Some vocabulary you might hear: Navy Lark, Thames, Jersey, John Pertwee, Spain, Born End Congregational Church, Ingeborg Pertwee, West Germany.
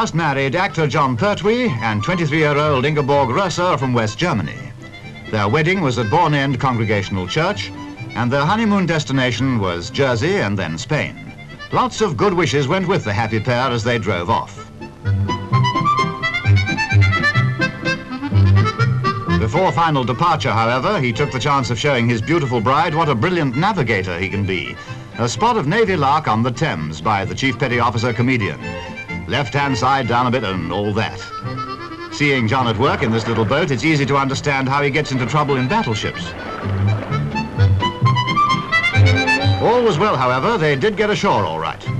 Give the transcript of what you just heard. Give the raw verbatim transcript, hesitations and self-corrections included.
just married actor John Pertwee and twenty-three-year-old Ingeborg Pertwee from West Germany. Their wedding was at Born End Congregational Church, and their honeymoon destination was Jersey and then Spain. Lots of good wishes went with the happy pair as they drove off. Before final departure, however, he took the chance of showing his beautiful bride what a brilliant navigator he can be. A spot of Navy Lark on the Thames by the Chief Petty Officer Comedian. Left-hand side down a bit and all that. Seeing John at work in this little boat, it's easy to understand how he gets into trouble in battleships. All was well, however. They did get ashore all right.